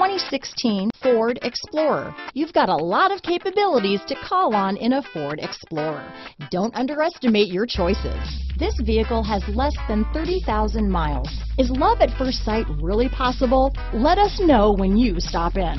2016 Ford Explorer. You've got a lot of capabilities to call on in a Ford Explorer. Don't underestimate your choices. This vehicle has less than 30,000 miles. Is love at first sight really possible? Let us know when you stop in.